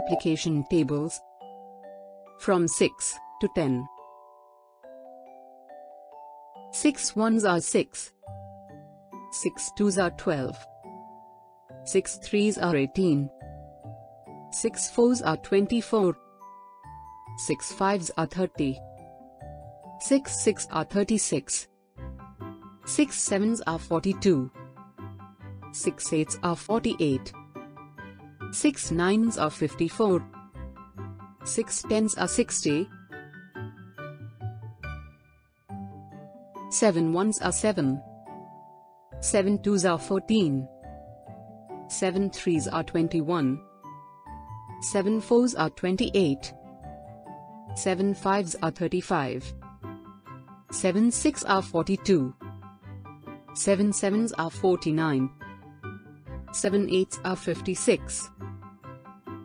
multiplication tables from 6 to 10. 6 ones are 6, 6 twos are 12, 6 threes are 18, 6 fours are 24, 6 fives are 30, 6 six are 36, 6 sevens are 42, 6 eights are 48, 6 nines are 54, 6 tens are 60, 7 ones are 7, 7 twos are 14, 7 threes are 21, 7 fours are 28, 7 fives are 35, 7 six are 42, 7 sevens are 49, 7 eights are 56,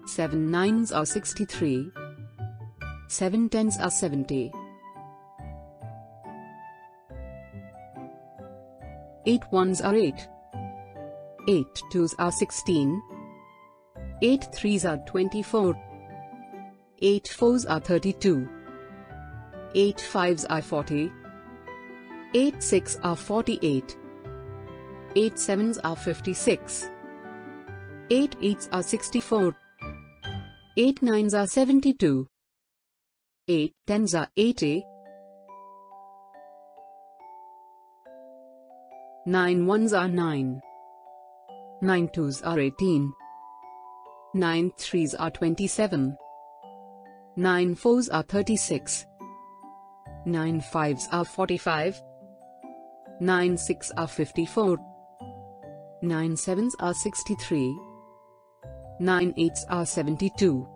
7 nines are 63, 7 tens are 70. 8 ones are 8, 8 twos are 16, 8 threes are 24, 8 fours are 32, 8 fives are 40, 8 six are 48, 8 sevens are 56, 8 eights are 64, 8 nines are 72, 8 tens are 80, 9 ones are 9, 9 twos are 18, 9 threes are 27, 9 fours are 36, 9 fives are 45, 9 six are 54, 9 sevens are 63, 9 eights are 72,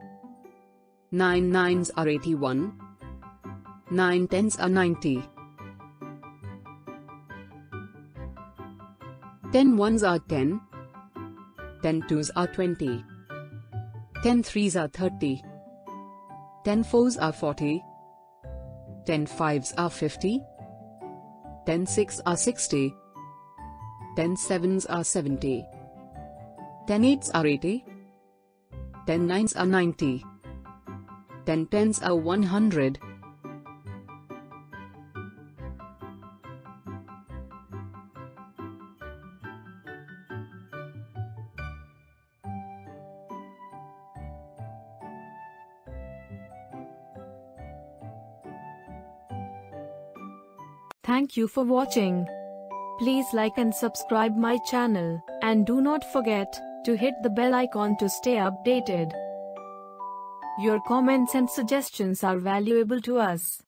9 nines are 81, 9 tens are 90. 10 ones are 10, 10 twos are 20, 10 threes are 30, 10 fours are 40, 10 fives are 50, 10 six are 60, 10 sevens are 70, 10 eights are 80, 10 nines are 90, 10 tens are 100. Thank you for watching. Please like and subscribe my channel, and do not forget to hit the bell icon to stay updated. Your comments and suggestions are valuable to us.